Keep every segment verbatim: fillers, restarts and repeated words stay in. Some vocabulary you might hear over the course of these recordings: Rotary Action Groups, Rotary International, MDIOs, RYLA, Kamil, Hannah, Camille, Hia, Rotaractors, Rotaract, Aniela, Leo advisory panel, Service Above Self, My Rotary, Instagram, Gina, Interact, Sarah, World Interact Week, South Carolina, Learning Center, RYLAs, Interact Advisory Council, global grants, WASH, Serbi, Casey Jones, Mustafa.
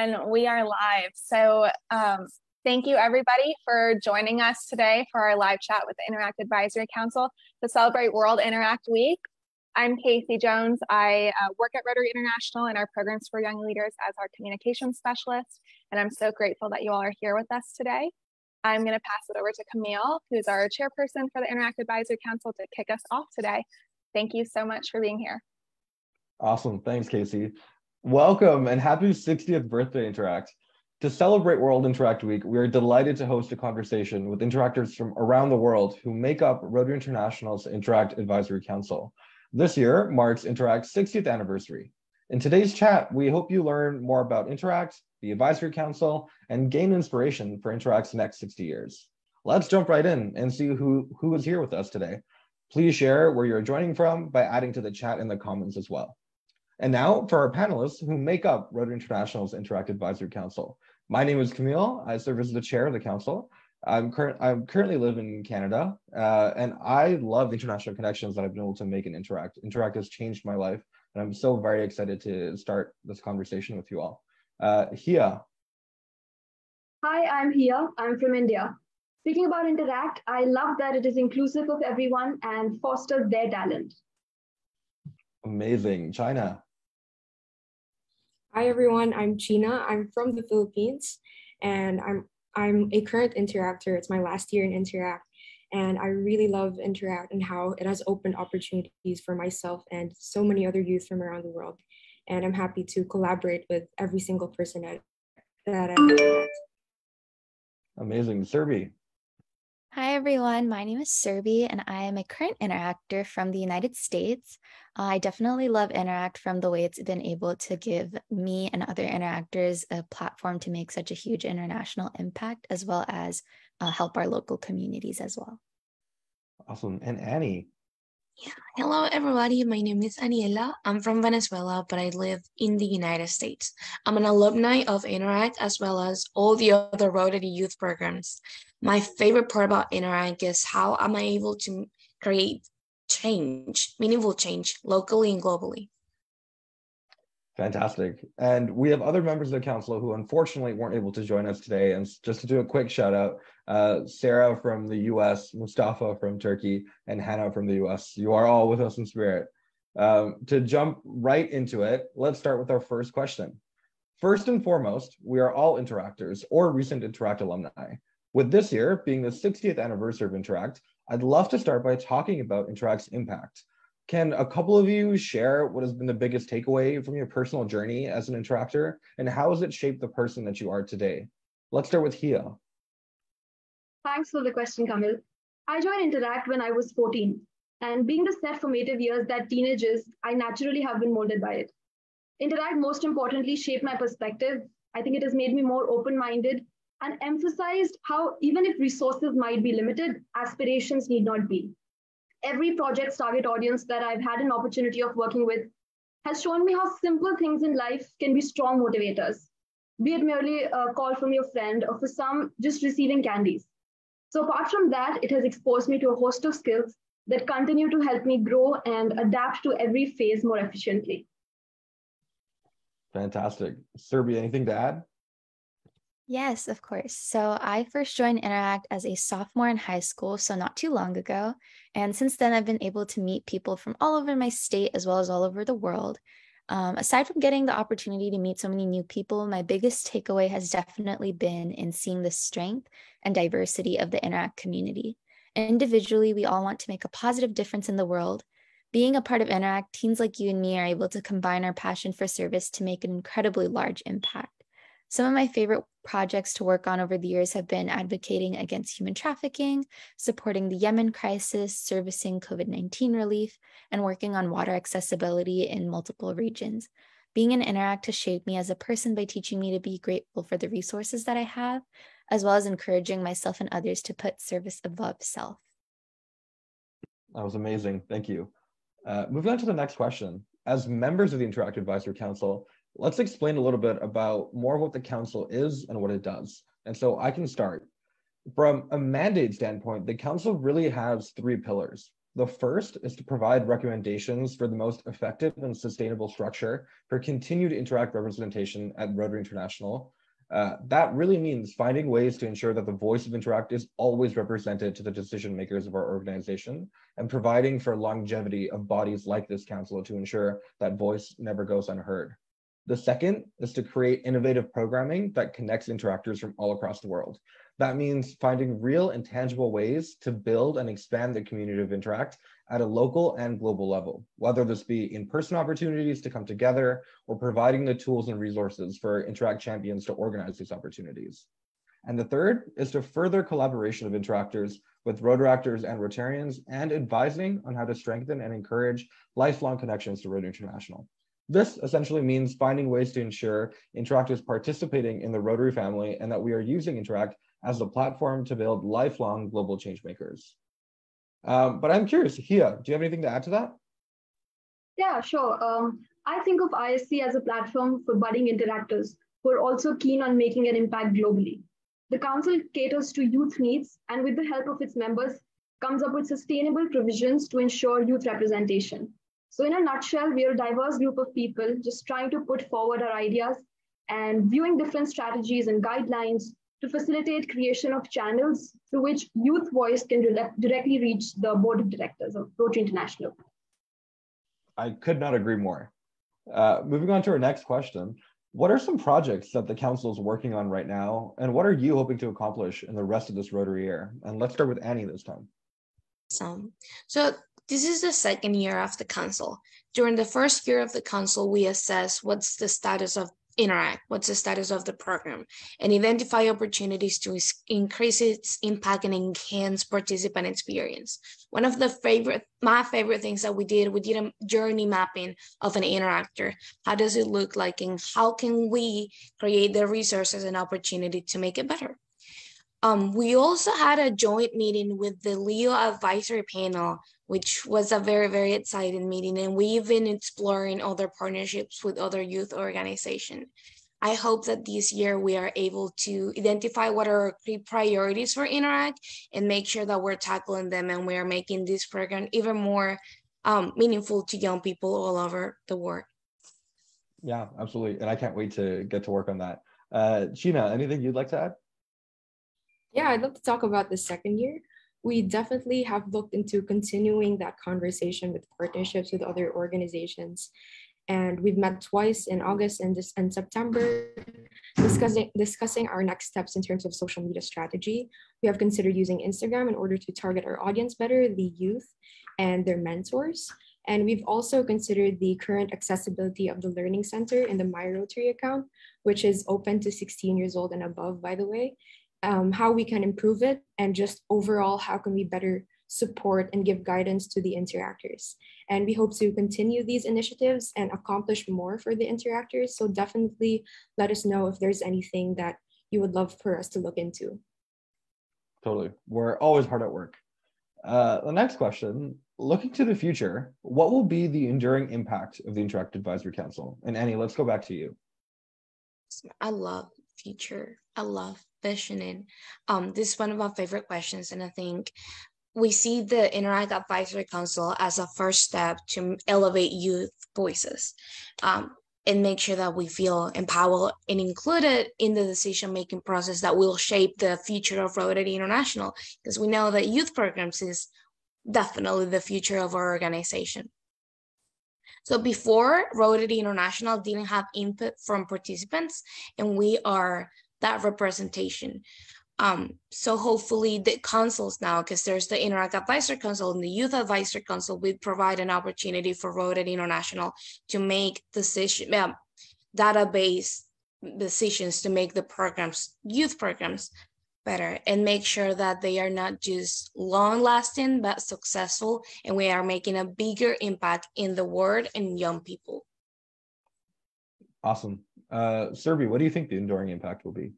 And we are live. So um, thank you everybody for joining us today for our live chat with the Interact Advisory Council to celebrate World Interact Week. I'm Casey Jones. I uh, work at Rotary International in our programs for young leaders as our communications specialist. And I'm so grateful that you all are here with us today. I'm gonna pass it over to Camille, who's our chairperson for the Interact Advisory Council, to kick us off today. Thank you so much for being here. Awesome, thanks Casey. Welcome and happy sixtieth birthday, Interact. To celebrate World Interact Week, we are delighted to host a conversation with Interactors from around the world who make up Rotary International's Interact Advisory Council. This year marks Interact's sixtieth anniversary. In today's chat, we hope you learn more about Interact, the Advisory Council, and gain inspiration for Interact's next sixty years. Let's jump right in and see who, who is here with us today. Please share where you're joining from by adding to the chat in the comments as well. And now for our panelists who make up Rotary International's Interact Advisory Council. My name is Camille. I serve as the chair of the council. I'm, cur I'm currently living in Canada, uh, and I love the international connections that I've been able to make in Interact. Interact has changed my life, and I'm so very excited to start this conversation with you all. Uh, Hia. Hi, I'm Hia. I'm from India. Speaking about Interact, I love that it is inclusive of everyone and fosters their talent. Amazing. China. Hi everyone, I'm Gina. I'm from the Philippines and I'm I'm a current Interactor. It's my last year in Interact and I really love Interact and how it has opened opportunities for myself and so many other youth from around the world. And I'm happy to collaborate with every single person at, that I met. Amazing. Serbi. Hi everyone, my name is Serbi and I am a current Interactor from the United States. Uh, I definitely love Interact from the way it's been able to give me and other Interactors a platform to make such a huge international impact, as well as uh, help our local communities as well. Awesome. And Annie. Yeah. Hello everybody, my name is Aniela. I'm from Venezuela, but I live in the United States. I'm an alumni of Interact as well as all the other Rotary youth programs. My favorite part about Interact is how am I able to create change, meaningful change, locally and globally. Fantastic. And we have other members of the council who unfortunately weren't able to join us today. And just to do a quick shout out, uh, Sarah from the U S, Mustafa from Turkey, and Hannah from the U S. You are all with us in spirit. Um, to jump right into it, let's start with our first question. First and foremost, we are all Interactors or recent Interact alumni. With this year being the sixtieth anniversary of Interact, I'd love to start by talking about Interact's impact. Can a couple of you share what has been the biggest takeaway from your personal journey as an Interactor, and how has it shaped the person that you are today? Let's start with Hia. Thanks for the question, Kamil. I joined Interact when I was fourteen, and being the set formative years that teenage is, I naturally have been molded by it. Interact most importantly shaped my perspective. I think it has made me more open-minded and emphasized how even if resources might be limited, aspirations need not be. Every project's target audience that I've had an opportunity of working with has shown me how simple things in life can be strong motivators, be it merely a call from your friend or for some just receiving candies. So apart from that, it has exposed me to a host of skills that continue to help me grow and adapt to every phase more efficiently. Fantastic. Serbi, anything to add? Yes, of course. So I first joined Interact as a sophomore in high school, so not too long ago. And since then, I've been able to meet people from all over my state as well as all over the world. Um, aside from getting the opportunity to meet so many new people, my biggest takeaway has definitely been in seeing the strength and diversity of the Interact community. Individually, we all want to make a positive difference in the world. Being a part of Interact, teens like you and me are able to combine our passion for service to make an incredibly large impact. Some of my favorite projects to work on over the years have been advocating against human trafficking, supporting the Yemen crisis, servicing COVID nineteen relief, and working on water accessibility in multiple regions. Being in Interact has shaped me as a person by teaching me to be grateful for the resources that I have, as well as encouraging myself and others to put service above self. That was amazing. Thank you. Uh, moving on to the next question. As members of the Interact Advisory Council, let's explain a little bit about more of what the council is and what it does. And so I can start. From a mandate standpoint, the council really has three pillars. The first is to provide recommendations for the most effective and sustainable structure for continued Interact representation at Rotary International. Uh, that really means finding ways to ensure that the voice of Interact is always represented to the decision makers of our organization, and providing for longevity of bodies like this council to ensure that voice never goes unheard. The second is to create innovative programming that connects Interactors from all across the world. That means finding real and tangible ways to build and expand the community of Interact at a local and global level, whether this be in-person opportunities to come together or providing the tools and resources for Interact champions to organize these opportunities. And the third is to further collaboration of Interactors with Rotaractors and Rotarians, and advising on how to strengthen and encourage lifelong connections to Rotary International. This essentially means finding ways to ensure Interact is participating in the Rotary family, and that we are using Interact as the platform to build lifelong global changemakers. Um, but I'm curious, Hia, do you have anything to add to that? Yeah, sure. Um, I think of I S C as a platform for budding Interactors who are also keen on making an impact globally. The council caters to youth needs, and with the help of its members, comes up with sustainable provisions to ensure youth representation. So in a nutshell, we are a diverse group of people just trying to put forward our ideas and viewing different strategies and guidelines to facilitate creation of channels through which youth voice can directly reach the board of directors of Rotary International. I could not agree more. Uh, moving on to our next question, what are some projects that the council is working on right now, and what are you hoping to accomplish in the rest of this Rotary year? And let's start with Annie this time. So, so this is the second year of the council. During the first year of the council, we assess what's the status of Interact, what's the status of the program, and identify opportunities to increase its impact and enhance participant experience. One of the favorite, my favorite things that we did, we did a journey mapping of an Interactor. How does it look like, and how can we create the resources and opportunity to make it better? Um, we also had a joint meeting with the Leo advisory panel, which was a very, very exciting meeting. And we've been exploring other partnerships with other youth organizations. I hope that this year we are able to identify what are our key priorities for Interact and make sure that we're tackling them, and we're making this program even more um, meaningful to young people all over the world. Yeah, absolutely. And I can't wait to get to work on that. Uh, Gina, anything you'd like to add? Yeah, I'd love to talk about the second year. We definitely have looked into continuing that conversation with partnerships with other organizations. And we've met twice in August and, this, and September, discussing, discussing our next steps in terms of social media strategy. We have considered using Instagram in order to target our audience better, the youth and their mentors. And we've also considered the current accessibility of the Learning Center in the My Rotary account, which is open to sixteen years old and above, by the way. Um, how we can improve it, and just overall, how can we better support and give guidance to the Interactors. And we hope to continue these initiatives and accomplish more for the Interactors. So definitely let us know if there's anything that you would love for us to look into. Totally. We're always hard at work. Uh, the next question, looking to the future, what will be the enduring impact of the Interact Advisory Council? And Annie, let's go back to you. I love future. I love visioning. Um, this is one of my favorite questions, and I think we see the Interact Advisory Council as a first step to elevate youth voices um, and make sure that we feel empowered and included in the decision-making process that will shape the future of Rotary International, because we know that youth programs is definitely the future of our organization. So before, Rotary International didn't have input from participants, and we are that representation. Um, so hopefully the councils now, because there's the Interact Advisory Council and the Youth Advisory Council, we provide an opportunity for Rotary International to make decision, uh, database decisions to make the programs, youth programs, better, and make sure that they are not just long-lasting but successful, and we are making a bigger impact in the world and young people. Awesome. Uh, Serbi, what do you think the enduring impact will be?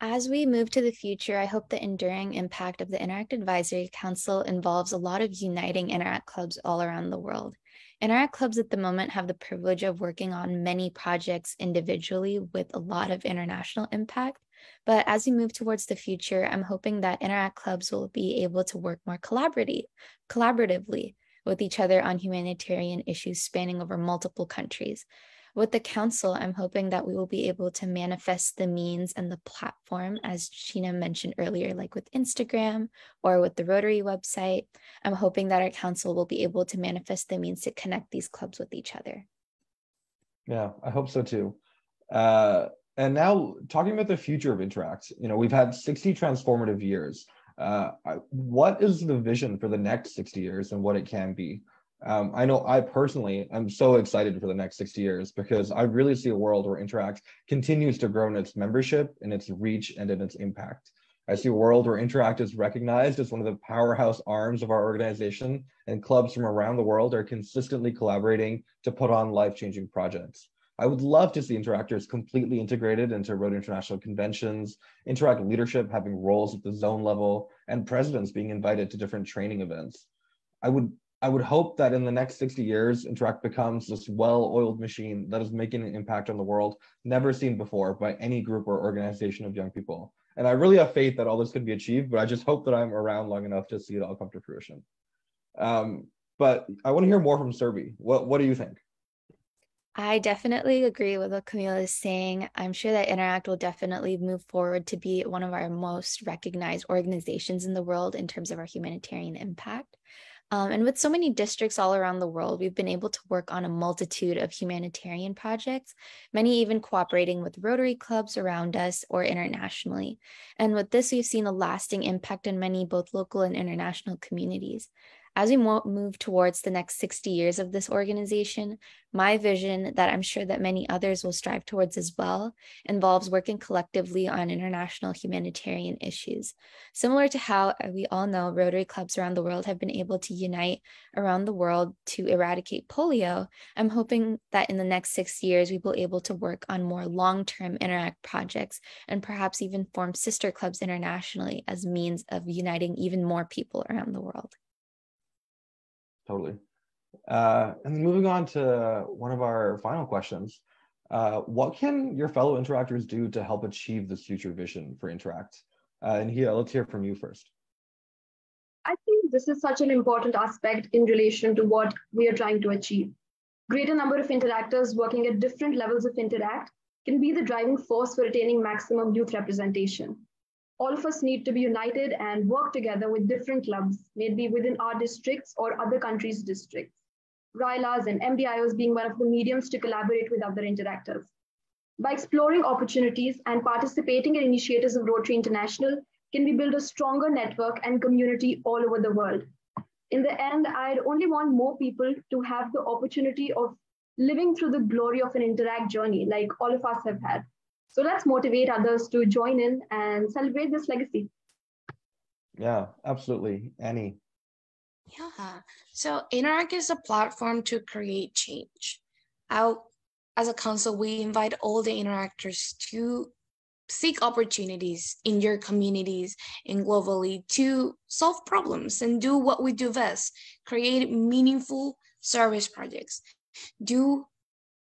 As we move to the future, I hope the enduring impact of the Interact Advisory Council involves a lot of uniting Interact clubs all around the world. Interact clubs at the moment have the privilege of working on many projects individually with a lot of international impact, But as we move towards the future, I'm hoping that Interact clubs will be able to work more collaboratively, collaboratively with each other on humanitarian issues spanning over multiple countries. With the council, I'm hoping that we will be able to manifest the means and the platform, as Gina mentioned earlier, like with Instagram or with the Rotary website. I'm hoping that our council will be able to manifest the means to connect these clubs with each other. Yeah, I hope so too. Uh, and now talking about the future of Interact, you know, we've had sixty transformative years. Uh, what is the vision for the next sixty years and what it can be? Um, I know I personally am so excited for the next sixty years because I really see a world where Interact continues to grow in its membership, in its reach, and in its impact. I see a world where Interact is recognized as one of the powerhouse arms of our organization, and clubs from around the world are consistently collaborating to put on life-changing projects. I would love to see Interactors completely integrated into Rotary International conventions, Interact leadership having roles at the zone level, and presidents being invited to different training events. I would I would hope that in the next sixty years, Interact becomes this well-oiled machine that is making an impact on the world never seen before by any group or organization of young people. And I really have faith that all this can be achieved, but I just hope that I'm around long enough to see it all come to fruition. Um, but I want to hear more from Serbi. What, what do you think? I definitely agree with what Camille is saying. I'm sure that Interact will definitely move forward to be one of our most recognized organizations in the world in terms of our humanitarian impact. Um, and with so many districts all around the world, we've been able to work on a multitude of humanitarian projects, many even cooperating with Rotary clubs around us or internationally. And with this, we've seen a lasting impact in many both local and international communities. As we mo- move towards the next sixty years of this organization, my vision that I'm sure that many others will strive towards as well involves working collectively on international humanitarian issues. Similar to how we all know Rotary clubs around the world have been able to unite around the world to eradicate polio, I'm hoping that in the next six years we will be able to work on more long-term Interact projects and perhaps even form sister clubs internationally as means of uniting even more people around the world. Totally. Uh, and then moving on to one of our final questions, uh, what can your fellow Interactors do to help achieve this future vision for Interact? Uh, and Hia, let's hear from you first. I think this is such an important aspect in relation to what we are trying to achieve. Greater number of Interactors working at different levels of Interact can be the driving force for attaining maximum youth representation. All of us need to be united and work together with different clubs, maybe within our districts or other countries' districts. R Y L As and M D I Os being one of the mediums to collaborate with other Interactors. By exploring opportunities and participating in initiatives of Rotary International, can we build a stronger network and community all over the world? In the end, I'd only want more people to have the opportunity of living through the glory of an Interact journey like all of us have had. So let's motivate others to join in and celebrate this legacy. Yeah, absolutely. Annie. Yeah. So Interact is a platform to create change. Our, as a council, we invite all the Interactors to seek opportunities in your communities and globally to solve problems and do what we do best, create meaningful service projects, do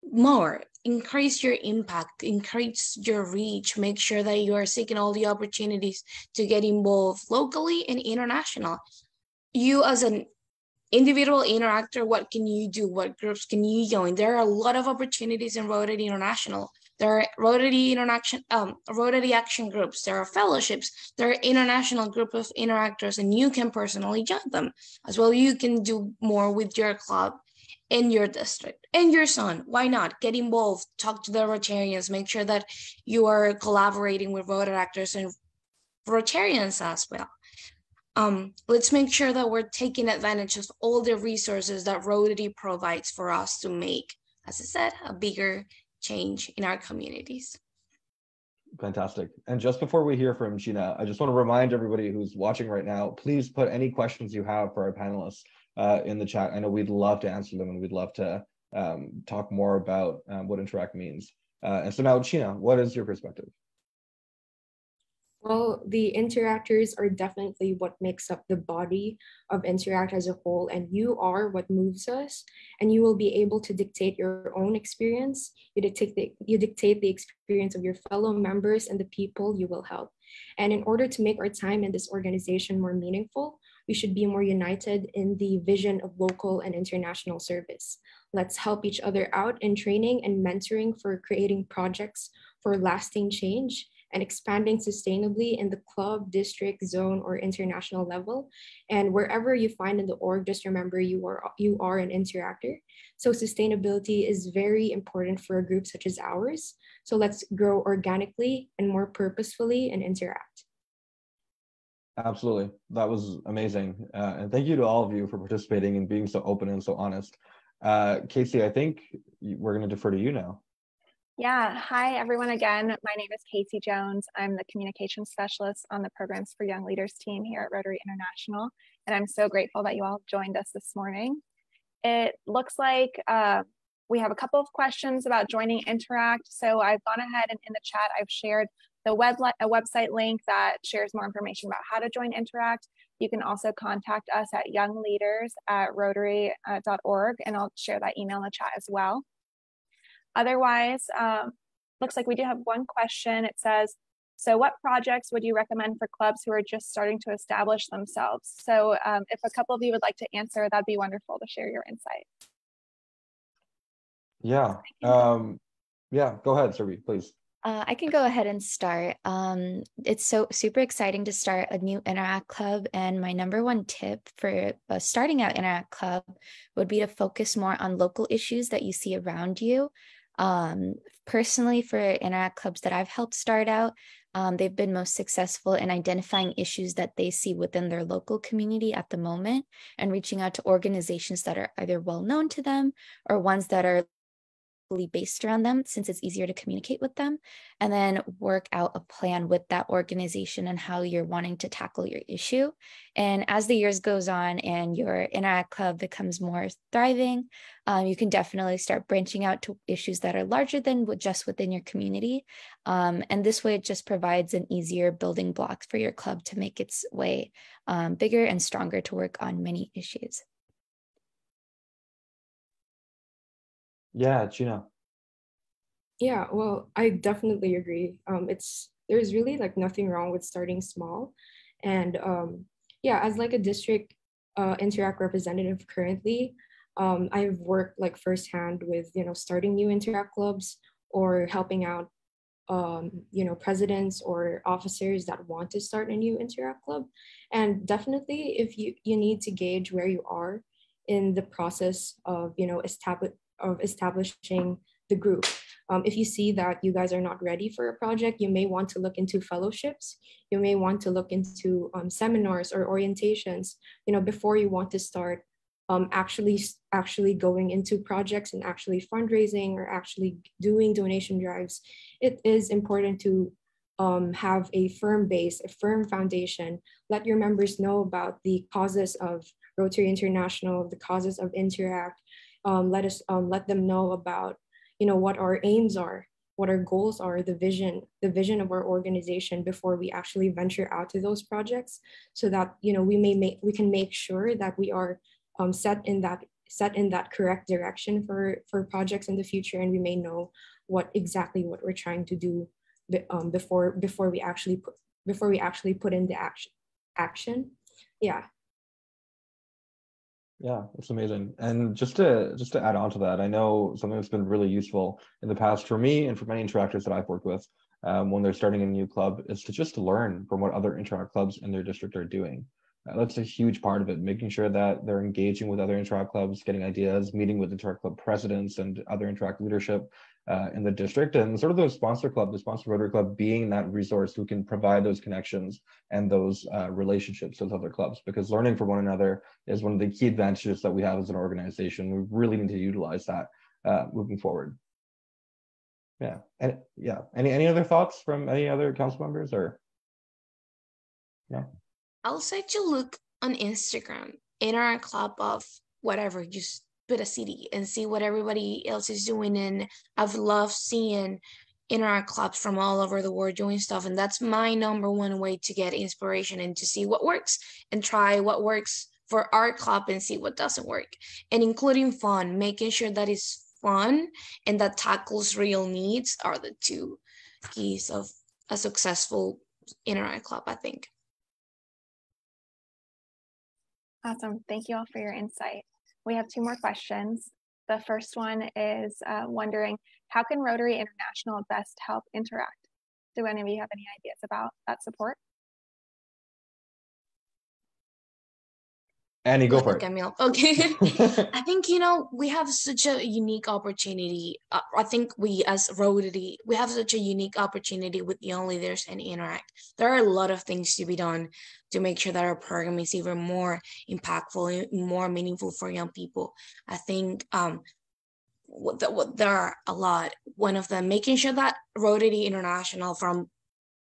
more. Increase your impact, increase your reach, make sure that you are seeking all the opportunities to get involved locally and international. You as an individual Interactor, what can you do? What groups can you join? There are a lot of opportunities in Rotary International. There are Rotary International, um, Rotary Action Groups. There are fellowships. There are international group of Interactors, and you can personally join them. As well, you can do more with your club. In your district, in your zone, why not? Get involved, talk to the Rotarians, make sure that you are collaborating with Rotaractors and Rotarians as well. Um, let's make sure that we're taking advantage of all the resources that Rotary provides for us to make, as I said, a bigger change in our communities. Fantastic. And just before we hear from Gina, I just want to remind everybody who's watching right now, please put any questions you have for our panelists Uh, in the chat. I know we'd love to answer them and we'd love to um, talk more about um, what Interact means. Uh, and so now, Gina, what is your perspective? Well, the Interactors are definitely what makes up the body of Interact as a whole, and you are what moves us, and you will be able to dictate your own experience. You dictate the, you dictate the experience of your fellow members and the people you will help. And in order to make our time in this organization more meaningful, we should be more united in the vision of local and international service. Let's help each other out in training and mentoring for creating projects for lasting change and expanding sustainably in the club, district, zone, or international level. And wherever you find in the org, just remember you are, you are an interactor. So sustainability is very important for a group such as ours. So let's grow organically and more purposefully and interact. Absolutely. That was amazing. Uh, and thank you to all of you for participating and being so open and so honest. Uh, Casey, I think we're going to defer to you now. Yeah, hi everyone again. My name is Casey Jones. I'm the communications specialist on the Programs for Young Leaders team here at Rotary International, and I'm so grateful that you all joined us this morning. It looks like uh, we have a couple of questions about joining Interact, so I've gone ahead and in the chat I've shared the web a website link that shares more information about how to join Interact. You can also contact us at young leaders at rotary dot org, and I'll share that email in the chat as well. Otherwise, um, looks like we do have one question. It says, so what projects would you recommend for clubs who are just starting to establish themselves? So um, if a couple of you would like to answer, that'd be wonderful to share your insight. Yeah, um, yeah, go ahead, Serbi, please. Uh, I can go ahead and start. Um, it's so super exciting to start a new Interact Club. And my number one tip for uh, starting out Interact Club would be to focus more on local issues that you see around you. Um, personally, for Interact clubs that I've helped start out, um, they've been most successful in identifying issues that they see within their local community at the moment and reaching out to organizations that are either well known to them or ones that are locally based around them, since it's easier to communicate with them, and then work out a plan with that organization and how you're wanting to tackle your issue. And as the years goes on and your Interact Club becomes more thriving, Um, you can definitely start branching out to issues that are larger than just within your community. Um, and this way, it just provides an easier building block for your club to make its way um, bigger and stronger to work on many issues. Yeah, Gina. Yeah, well, I definitely agree. Um, it's there's really like nothing wrong with starting small. And um, yeah, as like a district uh, Interact representative currently, Um, I've worked like firsthand with, you know, starting new Interact clubs or helping out, um, you know, presidents or officers that want to start a new Interact club. And definitely if you, you need to gauge where you are in the process of, you know, establish, of establishing the group. Um, if you see that you guys are not ready for a project, you may want to look into fellowships. You may want to look into um, seminars or orientations, you know, before you want to start Um, actually actually going into projects and actually fundraising or actually doing donation drives. It is important to um, have a firm base, a firm foundation. Let your members know about the causes of Rotary International, the causes of Interact. Um, let us um, let them know about, you know, what our aims are, what our goals are, the vision, the vision of our organization before we actually venture out to those projects, so that, you know, we may make we can make sure that we are Um, set in that set in that correct direction for for projects in the future, and we may know what exactly what we're trying to do um, before before we actually put before we actually put into action action. Yeah. Yeah, it's amazing. And just to just to add on to that, I know something that's been really useful in the past for me and for many interactors that I've worked with um, when they're starting a new club is to just learn from what other Interact clubs in their district are doing. Uh, that's a huge part of it, making sure that they're engaging with other Interact clubs, getting ideas, meeting with Interact club presidents and other Interact leadership uh, in the district, and sort of the sponsor club, the sponsor Rotary club being that resource who can provide those connections and those uh, relationships with other clubs, because learning from one another is one of the key advantages that we have as an organization. We really need to utilize that uh, moving forward. Yeah, and yeah, any any other thoughts from any other council members or no? Also to look on Instagram, Interact Club of whatever, just put a city and see what everybody else is doing. And I've loved seeing Interact clubs from all over the world doing stuff. And that's my number one way to get inspiration and to see what works and try what works for our club and see what doesn't work. And including fun, making sure that it's fun and that tackles real needs are the two keys of a successful Interact club, I think. Awesome. Thank you all for your insight. We have two more questions. The first one is uh, wondering, how can Rotary International best help Interact? Do any of you have any ideas about that support? Annie, go for it. Camille. Okay. I think, you know, we have such a unique opportunity. Uh, I think we as Rotary, we have such a unique opportunity with Young Leaders and Interact. There are a lot of things to be done to make sure that our program is even more impactful, more meaningful for young people. I think um, what the, what, there are a lot. One of them, making sure that Rotary International from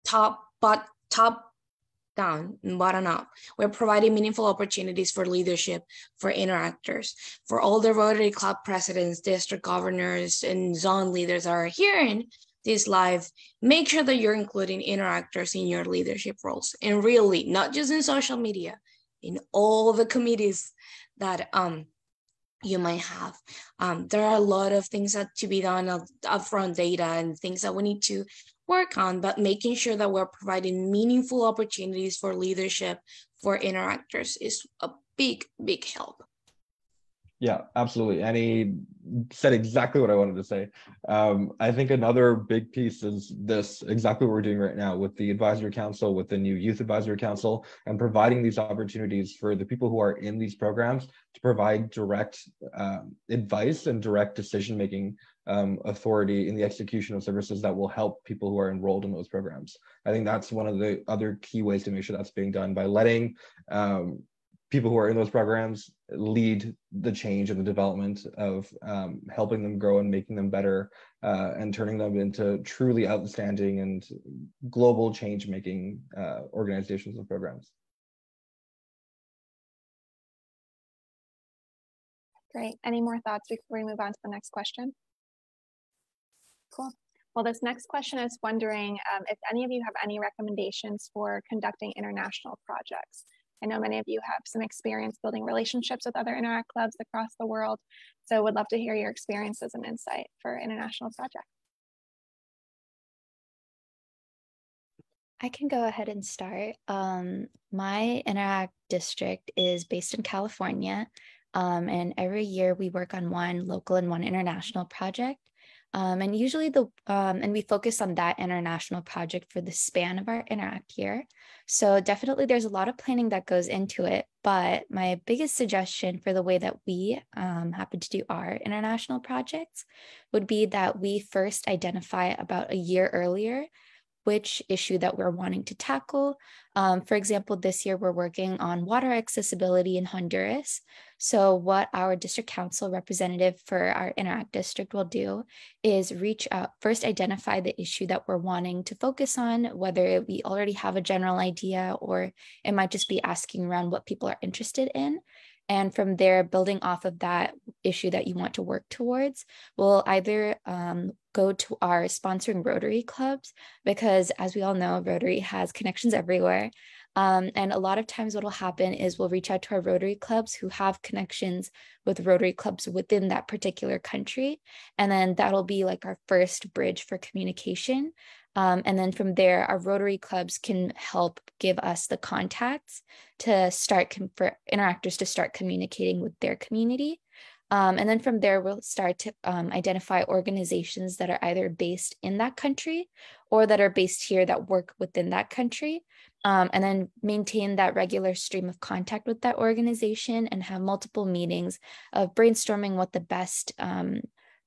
top, but top, down and bottom up. We're providing meaningful opportunities for leadership, for interactors, for all the Rotary Club presidents, district governors, and zone leaders that are hearing this live. Make sure that you're including interactors in your leadership roles, and really, not just in social media, in all the committees that um, you might have. Um, there are a lot of things that to be done up, upfront data and things that we need to work on, but making sure that we're providing meaningful opportunities for leadership for interactors is a big, big help. Yeah, absolutely. And he said exactly what I wanted to say. Um, I think another big piece is this, exactly what we're doing right now with the advisory council, with the new youth advisory council, and providing these opportunities for the people who are in these programs to provide direct uh, advice and direct decision-making um, authority in the execution of services that will help people who are enrolled in those programs. I think that's one of the other key ways to make sure that's being done, by letting um, people who are in those programs lead the change and the development of um, helping them grow and making them better uh, and turning them into truly outstanding and global change-making uh, organizations and programs. Great. Any more thoughts before we move on to the next question? Cool. Well, this next question is wondering um, if any of you have any recommendations for conducting international projects. I know many of you have some experience building relationships with other Interact clubs across the world, so would love to hear your experiences and insight for international projects. I can go ahead and start. Um, my Interact district is based in California, um, and every year we work on one local and one international project. Um, and usually the, um, and we focus on that international project for the span of our Interact year. So definitely there's a lot of planning that goes into it, but my biggest suggestion for the way that we um, happen to do our international projects would be that we first identify about a year earlier which issue that we're wanting to tackle. Um, for example, this year we're working on water accessibility in Honduras. So what our district council representative for our Interact district will do is reach out, first identify the issue that we're wanting to focus on, whether we already have a general idea or it might just be asking around what people are interested in. And from there, building off of that issue that you want to work towards, we'll either um, go to our sponsoring Rotary clubs, because as we all know, Rotary has connections everywhere. Um, and a lot of times what will happen is we'll reach out to our Rotary clubs who have connections with Rotary clubs within that particular country. And then that'll be like our first bridge for communication. Um, and then from there, our Rotary clubs can help give us the contacts to start for interactors to start communicating with their community. Um, and then from there, we'll start to um, identify organizations that are either based in that country or that are based here that work within that country, um, and then maintain that regular stream of contact with that organization and have multiple meetings of brainstorming what the best um,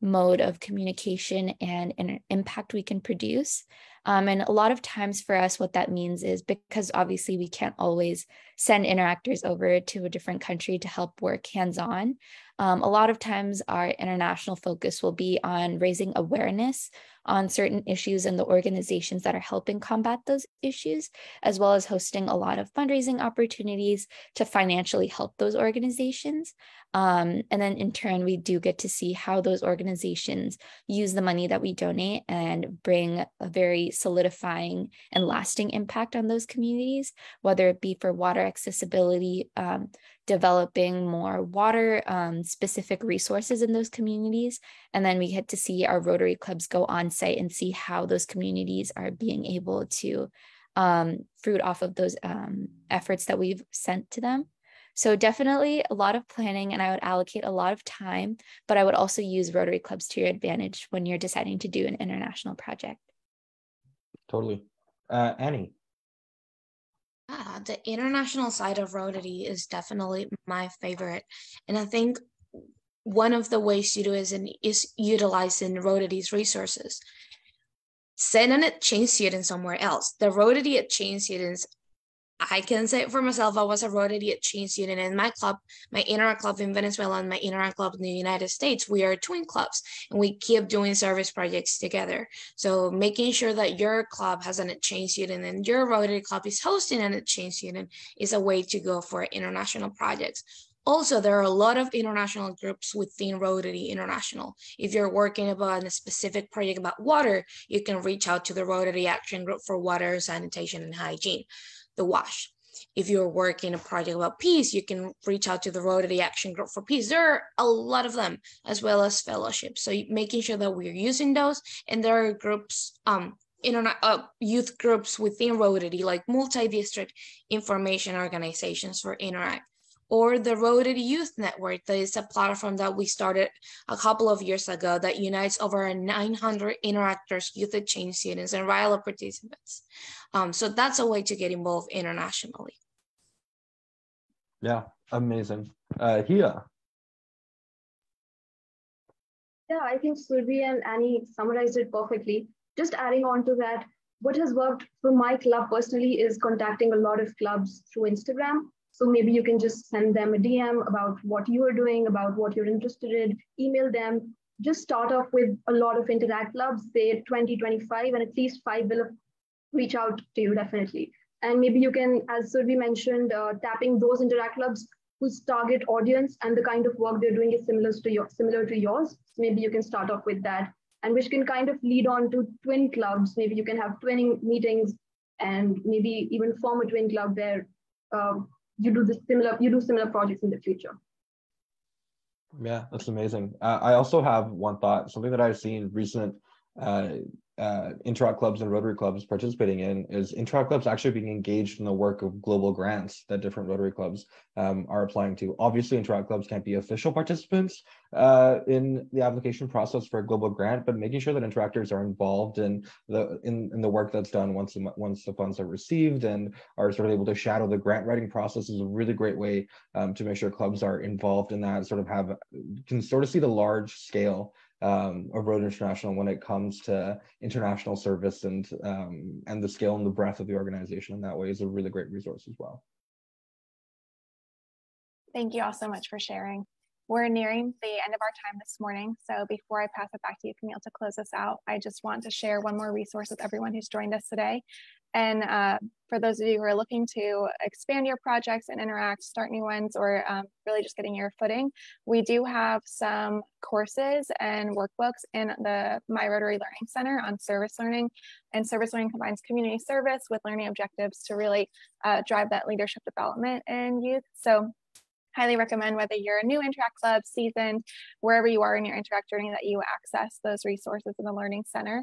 mode of communication and, and impact we can produce. Um, and a lot of times for us, what that means is, because obviously we can't always send interactors over to a different country to help work hands-on, Um, a lot of times our international focus will be on raising awareness on certain issues and the organizations that are helping combat those issues, as well as hosting a lot of fundraising opportunities to financially help those organizations. Um, and then in turn, we do get to see how those organizations use the money that we donate and bring a very solidifying and lasting impact on those communities, whether it be for water accessibility, um, developing more water um, specific resources in those communities. And then we get to see our Rotary clubs go on site and see how those communities are being able to um, fruit off of those um, efforts that we've sent to them. So definitely a lot of planning, and I would allocate a lot of time, but I would also use Rotary clubs to your advantage when you're deciding to do an international project. Totally. Uh, Annie. Yeah, the international side of Rotary is definitely my favorite. And I think one of the ways you do is in, is utilizing Rotary's resources. Send an exchange student somewhere else. The Rotary exchange students, I can say it for myself, I was a Rotary exchange student in my club, my Interact club in Venezuela and my Interact club in the United States. We are twin clubs and we keep doing service projects together. So making sure that your club has an exchange student and your Rotary club is hosting an exchange student is a way to go for international projects. Also, there are a lot of international groups within Rotary International. If you're working about a specific project about water, you can reach out to the Rotary Action Group for Water, Sanitation, and Hygiene, the WASH. If you're working a project about peace, you can reach out to the Rotary Action Group for Peace. There are a lot of them, as well as fellowships. So making sure that we're using those, and there are groups, um, internet, uh, youth groups within Rotary, like multi-district information organizations for Interact, or the Rotary Youth Network, that is a platform that we started a couple of years ago that unites over nine hundred Interactors, youth exchange students, and RYLA participants. Um, so that's a way to get involved internationally. Yeah, amazing. Uh, Hia. Yeah, I think Serbi and Annie summarized it perfectly. Just adding on to that, what has worked for my club personally is contacting a lot of clubs through Instagram. So maybe you can just send them a D M about what you are doing, about what you're interested in, email them. Just start off with a lot of Interact clubs, say twenty, twenty-five, and at least five will reach out to you definitely. And maybe you can, as Serbi mentioned, uh, tapping those Interact clubs whose target audience and the kind of work they're doing is similar to, your, similar to yours. Maybe you can start off with that, and which can kind of lead on to twin clubs. Maybe you can have twin meetings and maybe even form a twin club where um, you do the similar, you do similar projects in the future. Yeah, that's amazing. Uh, I also have one thought, something that I've seen recent uh, uh, Interact clubs and Rotary clubs participating in is Interact clubs actually being engaged in the work of global grants that different Rotary clubs um, are applying to. Obviously, Interact clubs can't be official participants uh, in the application process for a global grant, but making sure that Interactors are involved in the in, in the work that's done once the, once the funds are received and are sort of able to shadow the grant writing process is a really great way um, to make sure clubs are involved in that. Sort of have can sort of see the large scale Um, of Rotary International when it comes to international service and um, and the scale and the breadth of the organization in that way is a really great resource as well. Thank you all so much for sharing. We're nearing the end of our time this morning, so before I pass it back to you, Camille, to close us out, I just want to share one more resource with everyone who's joined us today. And uh, for those of you who are looking to expand your projects and Interact, start new ones, or um, really just getting your footing, we do have some courses and workbooks in the My Rotary Learning Center on service learning. And service learning combines community service with learning objectives to really uh, drive that leadership development in youth. So highly recommend, whether you're a new Interact club, seasoned, wherever you are in your Interact journey, that you access those resources in the Learning Center.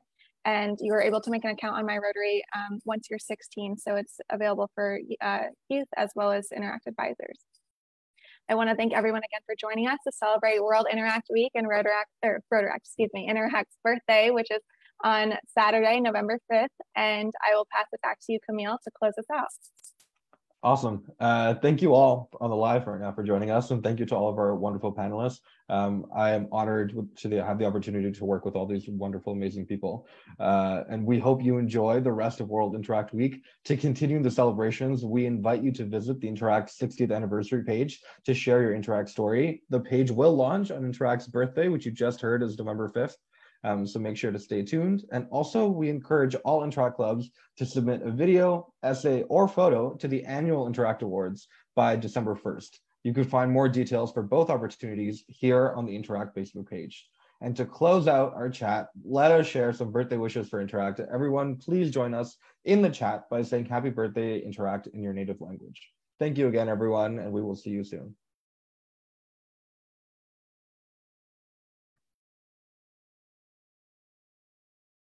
And you are able to make an account on My Rotary um, once you're sixteen. So it's available for uh, youth as well as Interact advisors. I want to thank everyone again for joining us to celebrate World Interact Week and Rotaract, or Rotaract, excuse me, Interact's birthday, which is on Saturday, November fifth. And I will pass it back to you, Camille, to close us out. Awesome. Uh, thank you all on the live right now for joining us, and thank you to all of our wonderful panelists. Um, I am honored to the, have the opportunity to work with all these wonderful, amazing people. Uh, and we hope you enjoy the rest of World Interact Week. To continue the celebrations, we invite you to visit the Interact sixtieth anniversary page to share your Interact story. The page will launch on Interact's birthday, which you just heard is November fifth. Um, so make sure to stay tuned. And also, we encourage all Interact clubs to submit a video, essay, or photo to the annual Interact Awards by December first. You can find more details for both opportunities here on the Interact Facebook page. And to close out our chat, let us share some birthday wishes for Interact. Everyone, please join us in the chat by saying happy birthday, Interact, in your native language. Thank you again, everyone, and we will see you soon.